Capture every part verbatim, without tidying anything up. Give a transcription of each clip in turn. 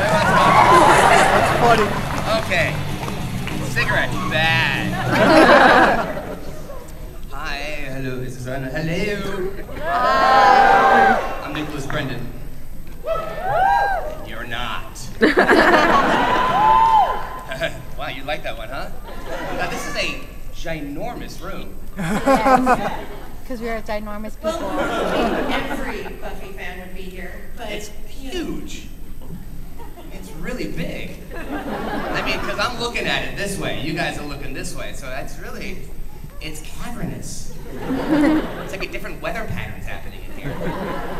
That's funny. Okay. Cigarette. Bad. Hi. Hello. It's Xander. Hello. Hello. I'm Nicholas Brendon. And you're not. Wow, you like that one, huh? Now, this is a ginormous room. Yes. Because we are ginormous people. Well, every Buffy fan would be here, but it's huge. It's really big. I mean, because I'm looking at it this way, you guys are looking this way, so that's really, it's cavernous. It's like a different weather pattern's happening in here.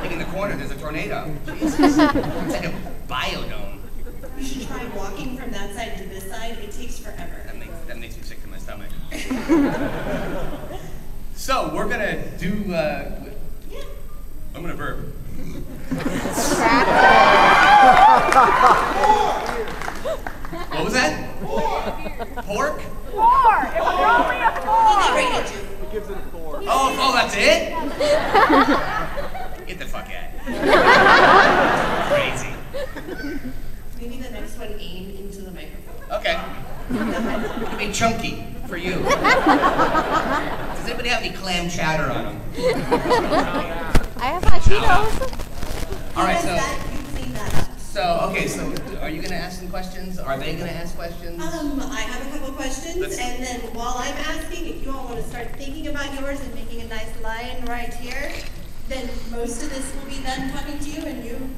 Like in the corner, there's a tornado. Jesus, it's like a biodome. You should try walking from that side to this side. It takes forever. That makes, that makes me sick to my stomach. So we're gonna do. Uh, yeah. I'm gonna burp. What was that? Pork. Pork. Four. It was only a four. He gives it a four. Oh, oh, that's it. Get the fuck out. Crazy. Maybe the next one, aim into the microphone. Okay. It'll be chunky for you. Does anybody have any clam chowder on them? I have my Cheetos. All right, so. That, so, okay, so are you going to ask some questions? Are they going to ask questions? Um, I have a couple questions, Let's... and then while I'm asking, if you all want to start thinking about yours and making a nice line right here, then most of this will be them talking to you and you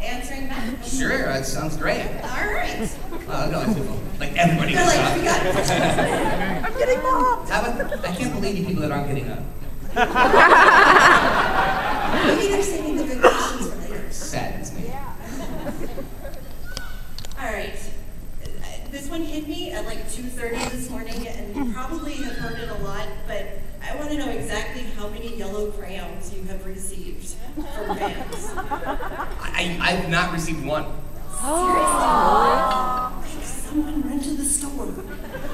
answering that? Sure, that sounds great. All right. Uh, no, people, like everybody gets like, up. We got it. I'm getting mobbed. I can't believe you people that aren't getting up. Maybe they're saving the good questions for later. Saddens me. Yeah. All right. This one hit me at like two thirty this morning, and you probably have heard it a lot, but I want to know exactly how many yellow crayons you have received from fans. I, I've not received one. Oh. Seriously? Like someone run to the store.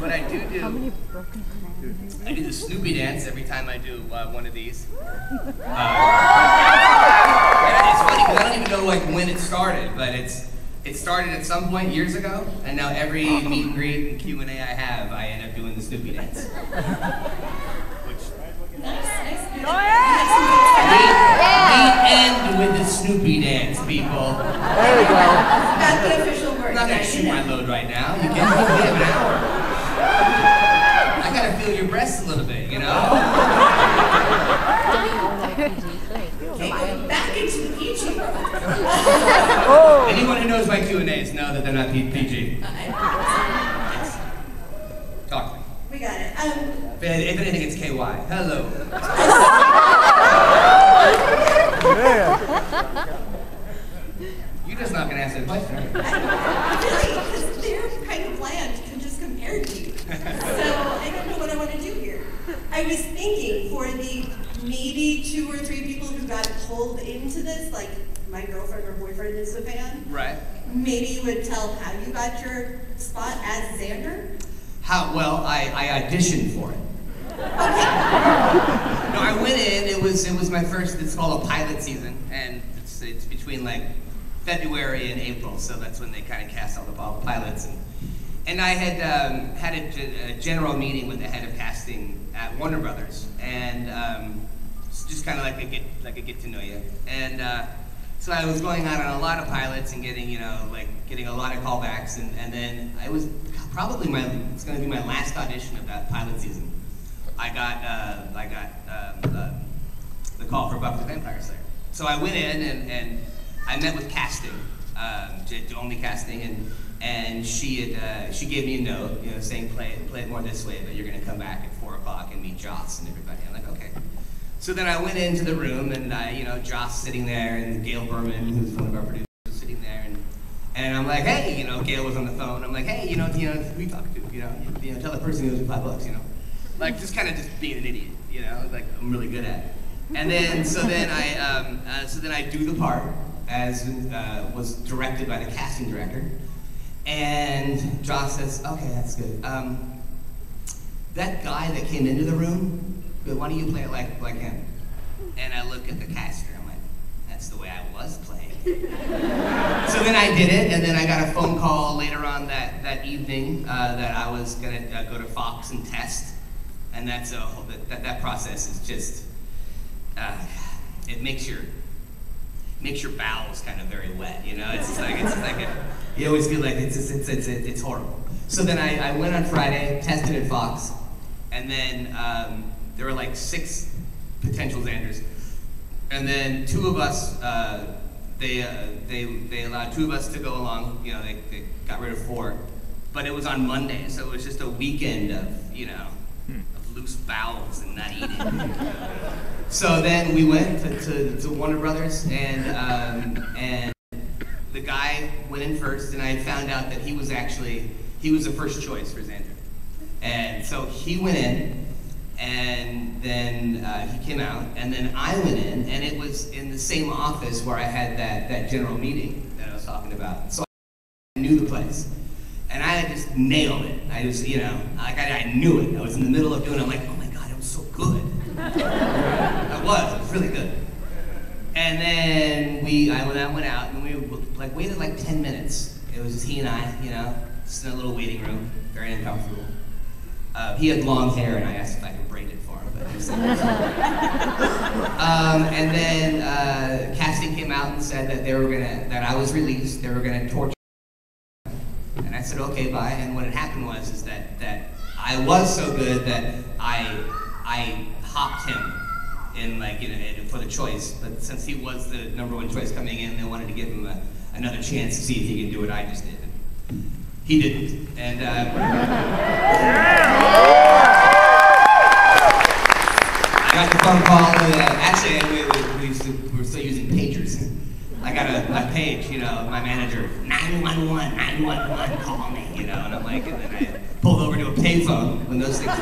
What I do do, how many broken crayons? I do the Snoopy dance every time I do uh, one of these. Uh, and it's funny because I don't even know like when it started, but it's, it started at some point years ago, and now every meet and greet and Q and A I have, I end up doing the Snoopy dance. Which, nice, nice. Go ahead! We, we end with the Snoopy dance, people. There we go. That's the official word. I'm not gonna shoot my load right now. You can't only have an hour. I gotta feel your breasts a little bit, you know? Okay, going back into the P G world. Oh. Anyone who knows my Q and A's know that they're not P G. Talk to me. We got it. Um, if, if anything, it's K Y. Hello. You're just not going to answer the question. I feel like they're kind of bland and just compared to you. So I don't know what I want to do here. I was thinking for the maybe two or three people who got pulled into this, like my girlfriend or boyfriend is a fan. Right. Maybe you would tell how you got your spot as Xander? How? Well, I, I auditioned for it. Okay. No, I went in, it was, it was my first, it's called a pilot season, and it's, it's between like February and April, so that's when they kind of cast all the pilots. And, and I had um, had a, a general meeting with the head of casting at Warner Brothers, and um, just kind of like a get like a get to know you. And uh, so I was going out on a lot of pilots and getting you know like getting a lot of callbacks, and, and then I was probably my it's going to be my last audition of that pilot season. I got uh, I got um, uh, the call for Buffy the Vampire Slayer. So I went in and, and I met with casting, um, to, to only casting, and. And she had, uh, she gave me a note, you know, saying play it, play it more this way, but you're gonna come back at four o'clock and meet Joss and everybody. I'm like, okay. So then I went into the room and I, you know, Joss sitting there and Gail Berman, who's one of our producers, sitting there, and and I'm like, hey, you know, Gail was on the phone. I'm like, hey, you know, you know, we talked to, you know, you, you know, tell the person who was five bucks, you know, like just kind of just being an idiot, you know, like I'm really good at it. And then so then I, um, uh, so then I do the part as uh, was directed by the casting director. And Joss says, okay, that's good. Um, that guy that came into the room, why don't you play it like, like him? And I look at the caster, I'm like, that's the way I was playing. So then I did it, and then I got a phone call later on that, that evening uh, that I was gonna uh, go to Fox and test, and that's a whole, that, that process is just, uh, it makes your, makes your bowels kind of very wet, you know? It's just like, it's just like a, you always feel like it's, it's, it's, it's horrible. So then I, I went on Friday, tested at Fox, and then um, there were like six potential Xanders. And then two of us, uh, they, uh, they, they allowed two of us to go along, you know, they, they got rid of four. But it was on Monday, so it was just a weekend of, you know, hmm. of loose bowels and not eating. So then we went to, to, to Warner Brothers, and, um, and the guy went in first, and I found out that he was actually, he was the first choice for Xander. And so he went in, and then uh, he came out, and then I went in, and it was in the same office where I had that, that general meeting that I was talking about. So I knew the place, and I just nailed it. I just, you know, like I, I knew it. I was in the middle of doing it. I'm like, oh my God, it was so good. I was, it was really good. And then we, I went out, went out, and we like waited like ten minutes. It was just he and I, you know, just in a little waiting room, very uncomfortable. Uh, he had long hair, and I asked if I could braid it for him, but he said no. um, And then uh, casting came out and said that they were gonna, that I was released. They were gonna torture me, and I said okay, bye. And what had happened was is that that I was so good that I I hopped him in like you know for the choice, but since he was the number one choice coming in, they wanted to give him a, another chance to see if he could do what I just did. He didn't, and uh, I got the phone call. And, uh, actually, we, we, we, we're still using pagers. I got a, a page, you know, my manager, nine one one, nine one one, call me, you know, and I'm like, and then I pulled over to a payphone when those things.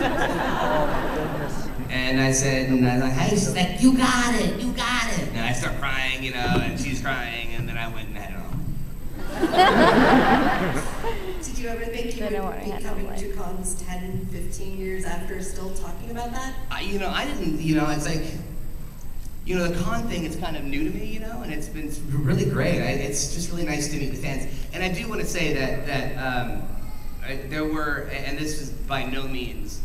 And I said, and I was like, hey, she's like, you got it, you got it. And I start crying, you know, and she's crying, and then I went and had it all. Did you ever think you would be coming to cons ten, fifteen years after still talking about that? I, you know, I didn't, you know, it's like, you know, the con thing is kind of new to me, you know, and it's been really great. I, it's just really nice to meet the fans. And I do want to say that, that um, I, there were, and this is by no means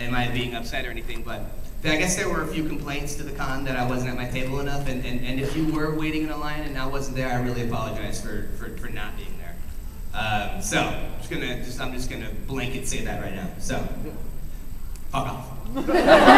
am I being upset or anything, but I guess there were a few complaints to the con that I wasn't at my table enough, and, and, and if you were waiting in a line and I wasn't there, I really apologize for, for, for not being there. Um, so, I'm just, gonna, just, I'm just gonna blanket say that right now. So, fuck off.